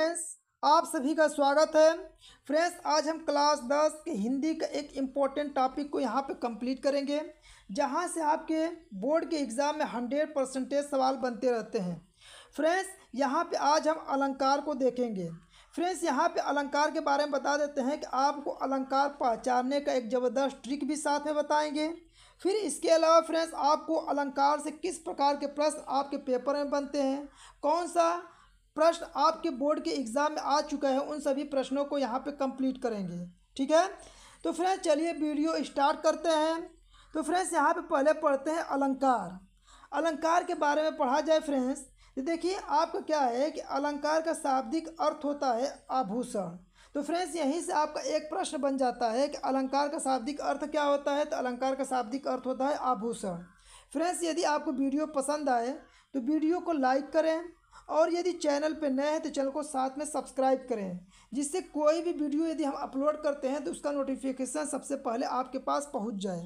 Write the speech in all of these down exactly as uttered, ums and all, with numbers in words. Friends आप सभी का स्वागत है। फ्रेंड्स आज हम क्लास दस के हिंदी का एक इम्पॉर्टेंट टॉपिक को यहाँ पे कंप्लीट करेंगे, जहाँ से आपके बोर्ड के एग्ज़ाम में हंड्रेड परसेंटेज सवाल बनते रहते हैं। फ्रेंड्स यहाँ पे आज हम अलंकार को देखेंगे। फ्रेंड्स यहाँ पे अलंकार के बारे में बता देते हैं कि आपको अलंकार पहचानने का एक ज़बरदस्त ट्रिक भी साथ में बताएँगे। फिर इसके अलावा फ्रेंड्स आपको अलंकार से किस प्रकार के प्रश्न आपके पेपर में बनते हैं, कौन सा प्रश्न आपके बोर्ड के एग्ज़ाम में आ चुका है, उन सभी प्रश्नों को यहाँ पे कंप्लीट करेंगे। ठीक है, तो फ्रेंड्स चलिए वीडियो स्टार्ट करते हैं। तो फ्रेंड्स यहाँ पे पहले पढ़ते हैं अलंकार। अलंकार के बारे में पढ़ा जाए फ्रेंड्स, देखिए आपका क्या है कि अलंकार का शाब्दिक अर्थ होता है आभूषण। तो फ्रेंड्स यहीं से आपका एक प्रश्न बन जाता है कि अलंकार का शाब्दिक अर्थ क्या होता है, तो अलंकार का शाब्दिक अर्थ होता है आभूषण। फ्रेंड्स यदि आपको वीडियो पसंद आए तो वीडियो को लाइक करें, और यदि चैनल पर नए हैं तो चैनल को साथ में सब्सक्राइब करें, जिससे कोई भी वीडियो यदि हम अपलोड करते हैं तो उसका नोटिफिकेशन सबसे पहले आपके पास पहुंच जाए।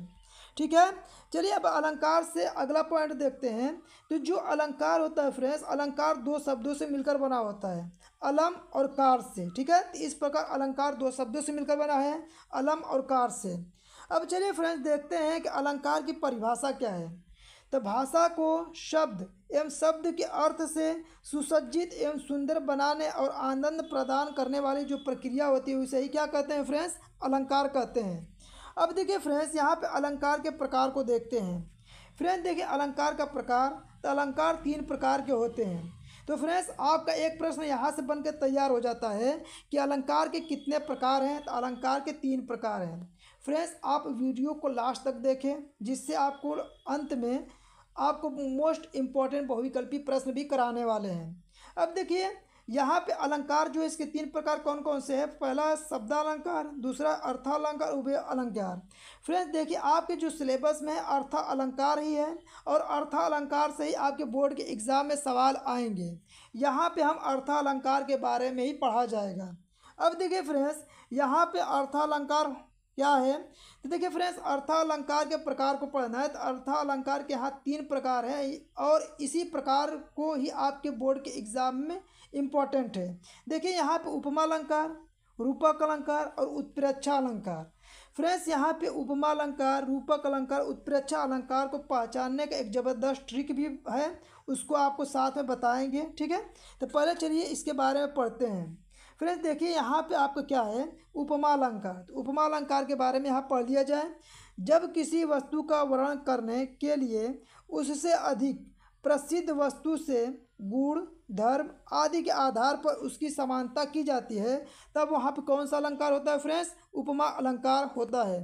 ठीक है, चलिए अब अलंकार से अगला पॉइंट देखते हैं। तो जो अलंकार होता है फ्रेंड्स, अलंकार दो शब्दों से मिलकर बना होता है, अलम और कार से। ठीक है, तो इस प्रकार अलंकार दो शब्दों से मिलकर बना है, अलम और कार से। अब चलिए फ्रेंड्स देखते हैं कि अलंकार की परिभाषा क्या है। तो भाषा को शब्द एवं शब्द के अर्थ से सुसज्जित एवं सुंदर बनाने और आनंद प्रदान करने वाली जो प्रक्रिया होती है उसे ही क्या कहते हैं फ्रेंड्स, अलंकार कहते हैं। अब देखिए फ्रेंड्स यहाँ पे अलंकार के प्रकार को देखते हैं। फ्रेंड्स देखिए अलंकार का प्रकार, तो अलंकार तीन प्रकार के होते हैं। तो फ्रेंड्स आपका एक प्रश्न यहाँ से बनकर तैयार हो जाता है कि अलंकार के कितने प्रकार हैं, तो अलंकार के तीन प्रकार हैं। फ्रेंड्स आप वीडियो को लास्ट तक देखें, जिससे आपको अंत में आपको मोस्ट इम्पॉर्टेंट बहुविकल्पी प्रश्न भी कराने वाले हैं। अब देखिए यहाँ पे अलंकार जो है इसके तीन प्रकार कौन कौन से हैं। पहला शब्दालंकार, दूसरा अर्थालंकार, उभय अलंकार। फ्रेंड्स देखिए आपके जो सिलेबस में अर्था अलंकार ही है, और अर्था अलंकार से ही आपके बोर्ड के एग्ज़ाम में सवाल आएंगे। यहाँ पे हम अर्था अलंकार के बारे में ही पढ़ा जाएगा। अब देखिए फ्रेंड्स यहाँ पे अर्थालंकार क्या है, तो देखिए फ्रेंड्स अर्थालंकार के प्रकार को पढ़ना है, तो अर्थालंकार के यहाँ तीन प्रकार हैं, और इसी प्रकार को ही आपके बोर्ड के एग्ज़ाम में इम्पॉर्टेंट है। देखिए यहाँ पे उपमा अलंकार, रूपक अलंकार और उत्प्रेक्षा अलंकार। फ्रेंड्स यहाँ पे उपमा अलंकार, रूपक अलंकार, उत्प्रेक्षा अलंकार को पहचानने का एक ज़बरदस्त ट्रिक भी है, उसको आपको साथ में बताएँगे। ठीक है, तो पहले चलिए इसके बारे में पढ़ते हैं। फ्रेंड्स देखिए यहाँ पे आपका क्या है, उपमा अलंकार। तो उपमा अलंकार के बारे में यहाँ पढ़ लिया जाए, जब किसी वस्तु का वर्णन करने के लिए उससे अधिक प्रसिद्ध वस्तु से गुण, धर्म आदि के आधार पर उसकी समानता की जाती है, तब वहाँ पे कौन सा अलंकार होता है फ्रेंड्स, उपमा अलंकार होता है।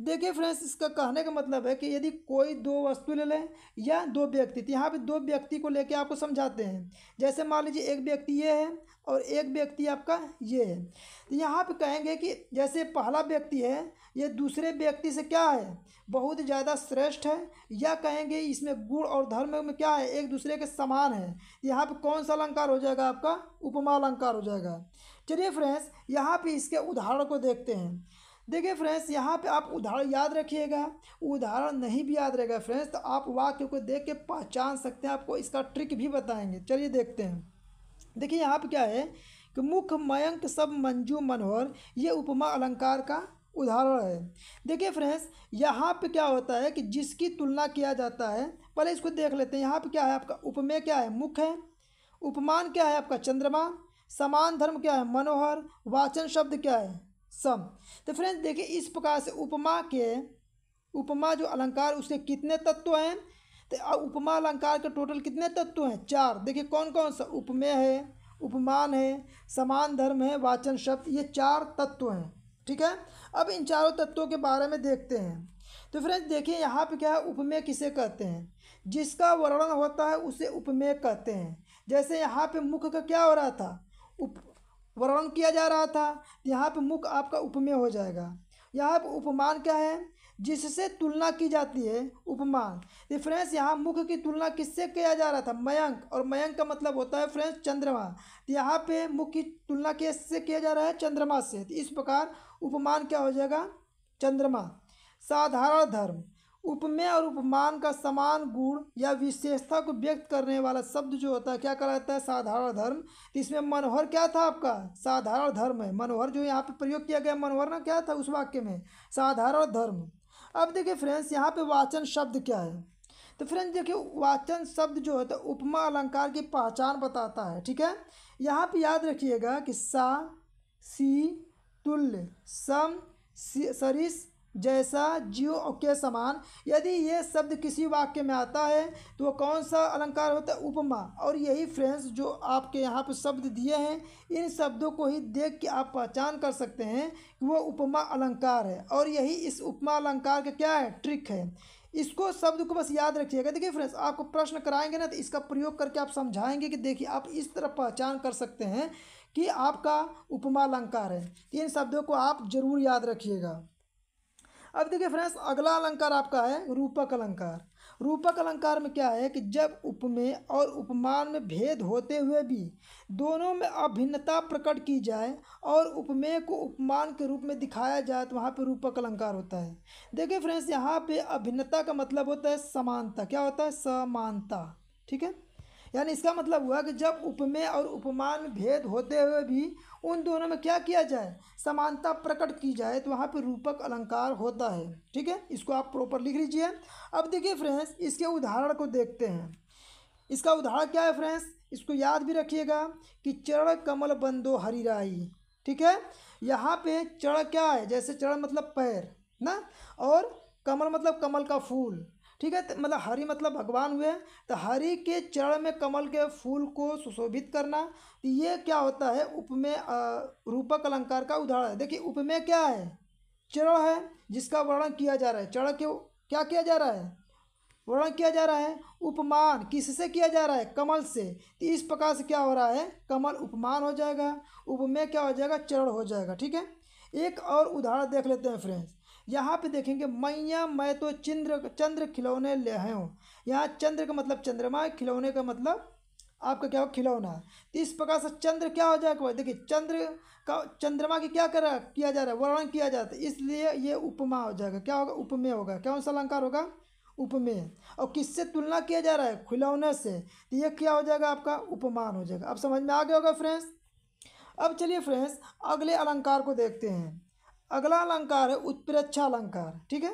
देखिए फ्रेंड्स इसका कहने का मतलब है कि यदि कोई दो वस्तु ले लें या दो व्यक्ति, तो यहाँ पे दो व्यक्ति को लेके आपको समझाते हैं। जैसे मान लीजिए एक व्यक्ति ये है और एक व्यक्ति आपका ये है, तो यहाँ पे कहेंगे कि जैसे पहला व्यक्ति है ये दूसरे व्यक्ति से क्या है, बहुत ज़्यादा श्रेष्ठ है, या कहेंगे इसमें गुण और धर्म में क्या है, एक दूसरे के समान है। यहाँ पर कौन सा अलंकार हो जाएगा आपका, उपमा अलंकार हो जाएगा। चलिए फ्रेंड्स यहाँ पे इसके उदाहरण को देखते हैं। देखिए फ्रेंड्स यहाँ पे आप उदाहरण याद रखिएगा, उदाहरण नहीं भी याद रहेगा फ्रेंड्स तो आप वाक्य को देख के पहचान सकते हैं, आपको इसका ट्रिक भी बताएंगे। चलिए देखते हैं। देखिए यहाँ पे क्या है कि मुख मयंक सब मंजू मनोहर, ये उपमा अलंकार का उदाहरण है। देखिए फ्रेंड्स यहाँ पे क्या होता है कि जिसकी तुलना किया जाता है, पहले इसको देख लेते हैं। यहाँ पे क्या है आपका उपमेय क्या है, मुख है, उपमान क्या है आपका चंद्रमा, समान धर्म क्या है मनोहर, वाचन शब्द क्या है सम। तो फ्रेंड्स देखिए इस प्रकार से उपमा के उपमा जो अलंकार उसके कितने तत्व हैं, तो उपमा अलंकार के टोटल कितने तत्व हैं, चार। देखिए कौन कौन सा, उपमेय है, उपमान है, समान धर्म है, वाचन शब्द, ये चार तत्व हैं। ठीक है, अब इन चारों तत्वों के बारे में देखते हैं। तो फ्रेंड्स देखिए यहाँ पे क्या है, उपमेय किसे कहते हैं, जिसका वर्णन होता है उसे उपमेय कहते हैं। जैसे यहाँ पे मुख का क्या हो रहा था, उप वर्णन किया जा रहा था, यहाँ पे मुख आपका उपमेय हो जाएगा। यहाँ पे उपमान क्या है, जिससे तुलना की जाती है, उपमान। तो फ्रेंड्स यहाँ मुख की तुलना किससे किया जा रहा था, मयंक, और मयंक का मतलब होता है फ्रेंड्स चंद्रमा। तो यहाँ पे मुख की तुलना किससे किया जा रहा है, चंद्रमा से। तो इस प्रकार उपमान क्या हो जाएगा, चंद्रमा। साधारण धर्म, उपमेय और उपमान का समान गुण या विशेषता को व्यक्त करने वाला शब्द जो होता है क्या कहलाता है? साधारण धर्म। इसमें मनोहर क्या था आपका? साधारण धर्म है। मनोहर जो यहाँ पे प्रयोग किया गया मनोहर ना क्या था उस वाक्य में? साधारण धर्म। अब देखिए फ्रेंड्स यहाँ पे वाचन शब्द क्या है, तो फ्रेंड्स देखिए वाचन शब्द जो होता है उपमा अलंकार की पहचान बताता है। ठीक है, यहाँ पे याद रखिएगा कि सा, सी, तुल्य, सम, सरिस, जैसा, जीव के समान। यदि ये शब्द किसी वाक्य में आता है तो वो कौन सा अलंकार होता है? उपमा। और यही फ्रेंड्स जो आपके यहाँ पे शब्द दिए हैं इन शब्दों को ही देख के आप पहचान कर सकते हैं कि वो उपमा अलंकार है। और यही इस उपमा अलंकार का क्या है? ट्रिक है। इसको शब्द को बस याद रखिएगा। देखिए फ्रेंड्स आपको प्रश्न कराएंगे ना तो इसका प्रयोग करके आप समझाएंगे कि देखिए आप इस तरह पहचान कर सकते हैं कि आपका उपमा अलंकार है। इन शब्दों को आप ज़रूर याद रखिएगा। अब देखिए फ्रेंड्स अगला अलंकार आपका है रूपक अलंकार। रूपक अलंकार में क्या है कि जब उपमेय और उपमान में भेद होते हुए भी दोनों में अभिन्नता प्रकट की जाए और उपमेय को उपमान के रूप में दिखाया जाए तो वहाँ पे रूपक अलंकार होता है। देखिए फ्रेंड्स यहाँ पे अभिन्नता का मतलब होता है समानता। क्या होता है? समानता। ठीक है, यानी इसका मतलब हुआ कि जब उपमेय और उपमान में भेद होते हुए भी उन दोनों में क्या किया जाए? समानता प्रकट की जाए तो वहाँ पर रूपक अलंकार होता है। ठीक है, इसको आप प्रॉपर लिख लीजिए। अब देखिए फ्रेंड्स इसके उदाहरण को देखते हैं। इसका उदाहरण क्या है फ्रेंड्स? इसको याद भी रखिएगा कि चरण कमल बंदो हरिराई। ठीक है, यहाँ पे चरण क्या है? जैसे चरण मतलब पैर ना, और कमल मतलब कमल का फूल। ठीक है, मतलब हरि मतलब भगवान हुए, तो हरि के चरण में कमल के फूल को सुशोभित करना, ये क्या होता है? उपमेय रूपक अलंकार का उदाहरण है। देखिए उपमेय क्या है? चरण है जिसका वर्णन किया जा रहा है। चरण के क्या किया जा रहा है? वर्णन किया जा रहा है। उपमान किससे किया जा रहा है? कमल से। तो इस प्रकार से क्या हो रहा है? कमल उपमान हो जाएगा, उपमेय क्या हो जाएगा? चरण हो जाएगा। ठीक है, एक और उदाहरण देख लेते हैं फ्रेंड्स। यहाँ पे देखेंगे मैया मैं तो चंद्र चंद्र खिलौने ले आया हूँ। यहाँ चंद्र का मतलब चंद्रमा, खिलौने का मतलब आपका क्या हो? खिलौना। तो इस प्रकार से चंद्र क्या हो जाएगा? देखिए चंद्र का चंद्रमा की क्या कर रहा किया जा रहा है? वर्णन किया जाता है, इसलिए ये उपमा हो जाएगा। क्या होगा? उपमेय होगा। कौन सा अलंकार होगा? उपमेय। और किससे तुलना किया जा रहा है? खिलौने से। तो ये क्या हो जाएगा? आपका उपमान हो जाएगा। अब समझ में आ गया होगा फ्रेंड्स। अब चलिए फ्रेंड्स अगले अलंकार को देखते हैं। अगला अलंकार है उत्प्रेक्षा अलंकार। ठीक है,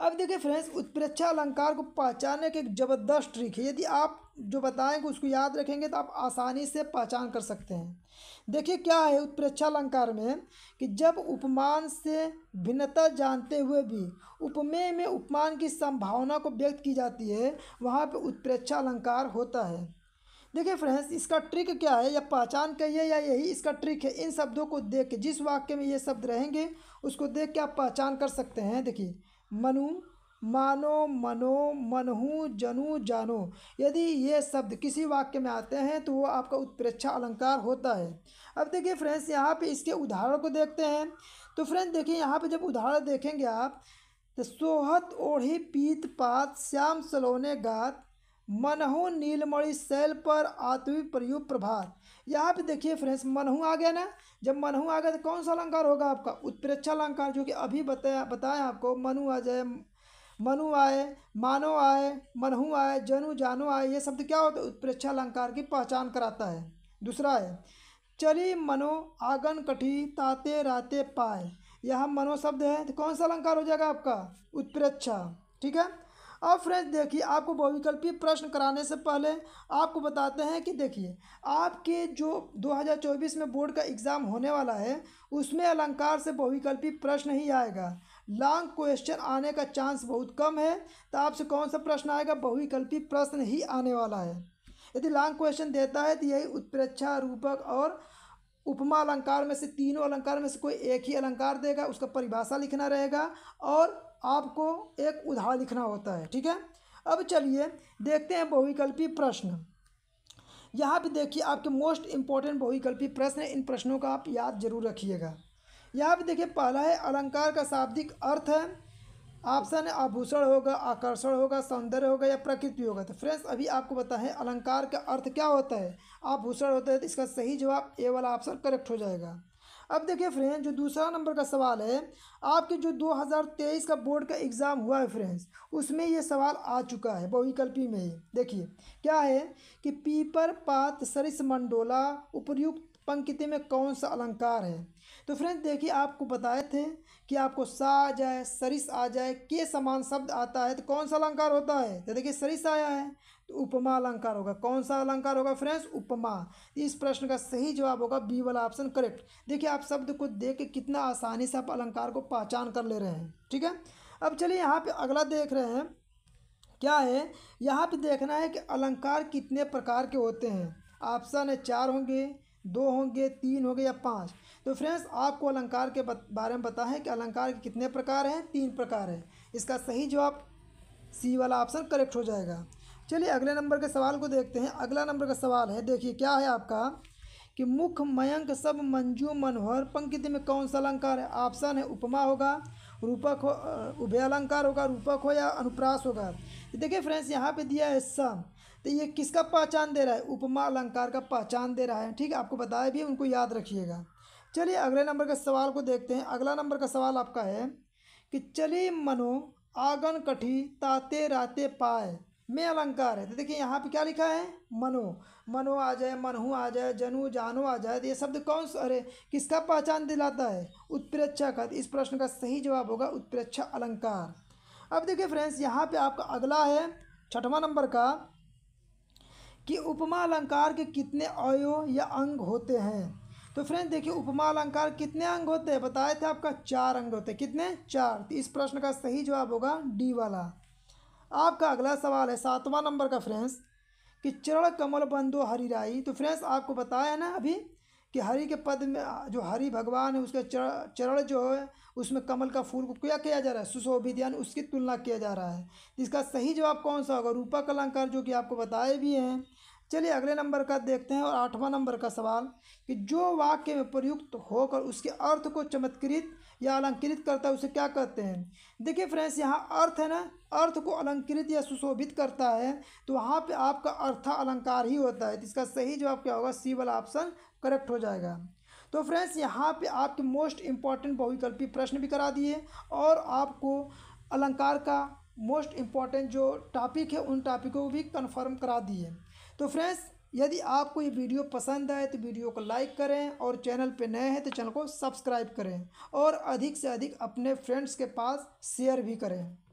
अब देखिए फ्रेंड्स उत्प्रेक्षा अलंकार को पहचानने के एक ज़बरदस्त ट्रिक है। यदि आप जो बताएंगे उसको याद रखेंगे तो आप आसानी से पहचान कर सकते हैं। देखिए क्या है उत्प्रेक्षा अलंकार में कि जब उपमान से भिन्नता जानते हुए भी उपमेय में उपमान की संभावना को व्यक्त की जाती है, वहाँ पर उत्प्रेक्षा अलंकार होता है। देखिए फ्रेंड्स इसका ट्रिक क्या है या पहचान कहिए या यही इसका ट्रिक है। इन शब्दों को देख के जिस वाक्य में ये शब्द रहेंगे उसको देख के आप पहचान कर सकते हैं। देखिए मनु, मानो, मनो, मनहु, जनु, जानो, यदि ये शब्द किसी वाक्य में आते हैं तो वो आपका उत्प्रेक्षा अलंकार होता है। अब देखिए फ्रेंड्स यहाँ पे इसके उदाहरण को देखते हैं। तो फ्रेंड्स देखिए यहाँ पर जब उदाहरण देखेंगे आप तो सोहत ओढ़ी पीत पात श्याम सलोने गात मनहु नीलमणि शैल पर आतुवी प्रयु प्रभात। यहाँ पे देखिए फ्रेंड्स मनहु आ गया ना, जब मनहु आ गया तो कौन सा अलंकार होगा? आपका उत्प्रेक्षा अलंकार, जो कि अभी बताया बताया आपको। मनु आ जाए, मनु आए, मानो आए, मनहु आए, जनु जानो आए, ये शब्द क्या होता है? उत्प्रेक्षा अलंकार की पहचान कराता है। दूसरा है चली मनो आगन कठी ताते राते पाए, यहाँ मनो शब्द है तो कौन सा अलंकार हो जाएगा? आपका उत्प्रेक्षा। ठीक है, अब फ्रेंड्स देखिए आपको बहुविकल्पीय प्रश्न कराने से पहले आपको बताते हैं कि देखिए आपके जो दो हज़ार चौबीस में बोर्ड का एग्ज़ाम होने वाला है उसमें अलंकार से बहुविकल्पीय प्रश्न ही आएगा। लॉन्ग क्वेश्चन आने का चांस बहुत कम है। तो आपसे कौन सा प्रश्न आएगा? बहुविकल्पीय प्रश्न ही आने वाला है। यदि लॉन्ग क्वेश्चन देता है तो यही उत्प्रेक्षा, रूपक और उपमा अलंकार में से तीनों अलंकार में से कोई एक ही अलंकार देगा। उसका परिभाषा लिखना रहेगा और आपको एक उदाहरण लिखना होता है। ठीक है, अब चलिए देखते हैं बहुविकल्पीय प्रश्न। यहाँ पे देखिए आपके मोस्ट इम्पॉर्टेंट बहुविकल्पीय प्रश्न, इन प्रश्नों का आप याद जरूर रखिएगा। यहाँ पे देखिए पहला है अलंकार का शाब्दिक अर्थ है। ऑप्शन है आभूषण होगा, आकर्षण होगा, सौंदर्य होगा या प्रकृति होगा। तो फ्रेंड्स अभी आपको बताएं अलंकार का अर्थ क्या होता है? आभूषण होता है। तो इसका सही जवाब ए वाला ऑप्शन करेक्ट हो जाएगा। अब देखिए फ्रेंड्स, जो दूसरा नंबर का सवाल है, आपके जो दो हज़ार तेईस का बोर्ड का एग्ज़ाम हुआ है फ्रेंड्स, उसमें ये सवाल आ चुका है बहुविकल्पी में ही। देखिए क्या है कि पीपर पात सरिस मंडोला उपर्युक्त पंक्ति में कौन सा अलंकार है। तो फ्रेंड्स देखिए, आपको बताए थे कि आपको सा आ जाए, सरिस आ जाए, के समान शब्द आता है तो कौन सा अलंकार होता है। तो देखिए सरिस आया है तो उपमा अलंकार होगा। कौन सा अलंकार होगा फ्रेंड्स? उपमा। इस प्रश्न का सही जवाब होगा बी वाला ऑप्शन करेक्ट। देखिए आप शब्द को देख के कितना आसानी से आप अलंकार को पहचान कर ले रहे हैं। ठीक है, अब चलिए यहाँ पे अगला देख रहे हैं। क्या है यहाँ पे देखना है कि अलंकार कितने प्रकार के होते हैं। ऑप्शन है चार होंगे, दो होंगे, तीन होंगे या पाँच। तो फ्रेंड्स आपको अलंकार के बारे में पता है कि अलंकार के कितने प्रकार हैं, तीन प्रकार हैं। इसका सही जवाब सी वाला ऑप्शन करेक्ट हो जाएगा। चलिए अगले नंबर के सवाल को देखते हैं। अगला नंबर का सवाल है, देखिए क्या है आपका कि मुख मयंक सब मंजू मनोहर पंक्ति में कौन सा अलंकार है। ऑप्शन है उपमा होगा, रूपक हो, उभय अलंकार होगा, रूपक हो या अनुप्रास होगा। तो देखिए फ्रेंड्स यहाँ पे दिया है सम, तो ये किसका पहचान दे रहा है? उपमा अलंकार का पहचान दे रहा है। ठीक है, आपको बताया भी, उनको याद रखिएगा। चलिए अगले नंबर के सवाल को देखते हैं। अगला नंबर का सवाल आपका है कि चले मनो आंगन कठी ताते राते पाए में अलंकार है। तो देखिए यहाँ पे क्या लिखा है, मनो। मनो आ जाए, मनहू आ जाए, जनू जानो आ जाए, तो ये शब्द कौन सा, अरे किसका पहचान दिलाता है? उत्प्रेक्षा का। इस प्रश्न का सही जवाब होगा उत्प्रेक्षा अलंकार। अब देखिए फ्रेंड्स यहाँ पे आपका अगला है छठवां नंबर का कि उपमा अलंकार के कितने अवयव या अंग होते हैं। तो फ्रेंड्स देखिए उपमा अलंकार कितने अंग होते हैं, बताए थे आपका चार अंग होते हैं। कितने? चार। तो इस प्रश्न का सही जवाब होगा डी वाला। आपका अगला सवाल है सातवां नंबर का फ्रेंड्स कि चरण कमल बंदो हरिराई। तो फ्रेंड्स आपको बताया ना अभी कि हरि के पद में जो हरि भगवान है उसके चरण चरण जो है उसमें कमल का फूल को क्या किया जा रहा है, सुशोभित, यानी उसकी तुलना किया जा रहा है। इसका सही जवाब कौन सा होगा? रूपक अलंकार, जो कि आपको बताए भी हैं। चलिए अगले नंबर का देखते हैं और आठवां नंबर का सवाल कि जो वाक्य में प्रयुक्त होकर उसके अर्थ को चमत्कृत या अलंकृत करता है उसे क्या कहते हैं। देखिए फ्रेंड्स यहाँ अर्थ है ना, अर्थ को अलंकृत या सुशोभित करता है तो वहाँ पे आपका अर्था अलंकार ही होता है। तो इसका सही जवाब क्या होगा? सी वाला ऑप्शन करेक्ट हो जाएगा। तो फ्रेंड्स यहाँ पे आपके मोस्ट इम्पॉर्टेंट बहुविकल्पी प्रश्न भी करा दिए और आपको अलंकार का मोस्ट इम्पॉर्टेंट जो टॉपिक है उन टॉपिकों को भी कन्फर्म करा दिए। तो फ्रेंड्स यदि आपको ये वीडियो पसंद आए तो वीडियो को लाइक करें और चैनल पे नए हैं तो चैनल को सब्सक्राइब करें और अधिक से अधिक अपने फ्रेंड्स के पास शेयर भी करें।